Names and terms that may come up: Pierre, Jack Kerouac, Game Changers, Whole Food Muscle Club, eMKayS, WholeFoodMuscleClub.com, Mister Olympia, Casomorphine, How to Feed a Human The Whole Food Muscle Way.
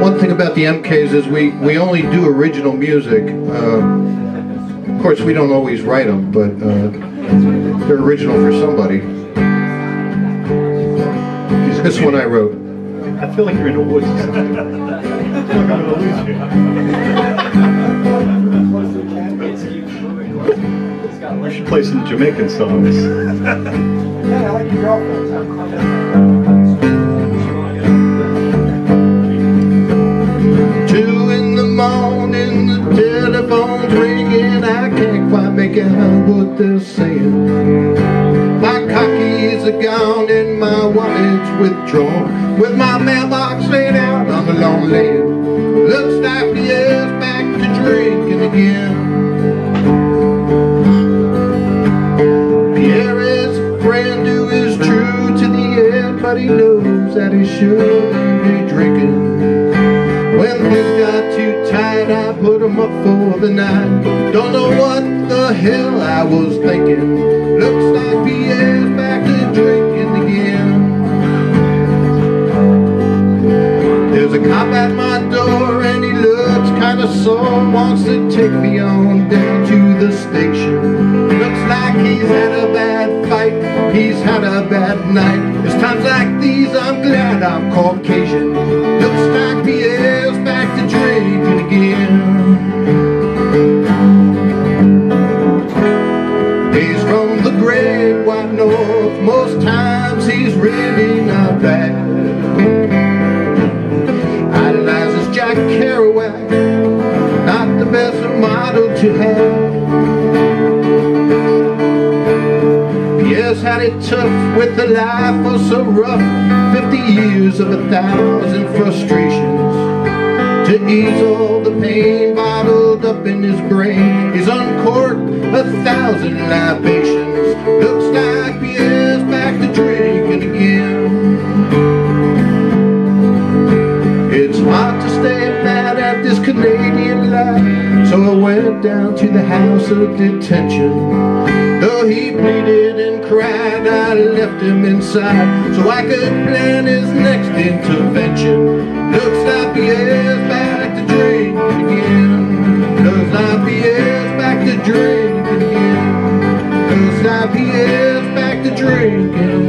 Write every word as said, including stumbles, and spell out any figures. one thing about the eMKayS is we, we only do original music. Um, of course, we don't always write them, but uh, they're original for somebody. This one I wrote. I feel like you're in a woods. We should play some Jamaican songs. Yeah, I like your girlfriend. Two in the morning, the telephone's ringing. I can't quite make out what they're saying. My cockies are gone and my wallet's withdrawn. With my mailbox laid out on the long lid. Looks like the air's back to drinking again. Pierre is a friend who is true to the end, but he knows that he shouldn't be drinking. When things got too tight, I put him up for the night. Don't know what the hell I was thinking. Looks like Pierre's back to drinking again. There's a cop at my door and he looks kinda sore. Wants to take me on down to the station. Looks like he's had a bad fight, he's had a bad night. It's times like these I'm glad I'm Caucasian. Looks like Pierre's back to drinking again. He's from the great white north, most times he's really not bad. Idolizes Jack Kerouac, not the best model to have. Pierre's had it tough with a life oh so rough. Fifty years of a thousand frustrations to ease all the pain bottled up in his brain. He's uncorked a thousand libations. Looks like Pierre's back to drinking again. It's hard to stay mad at this Canadian life, so I went down to the house of detention. Though he pleaded and cried, I left him inside so I could plan his next intervention. Looks like Pierre's back to drinking again. Looks like Pierre's back to drinking again. Looks like Pierre's back to drinking again.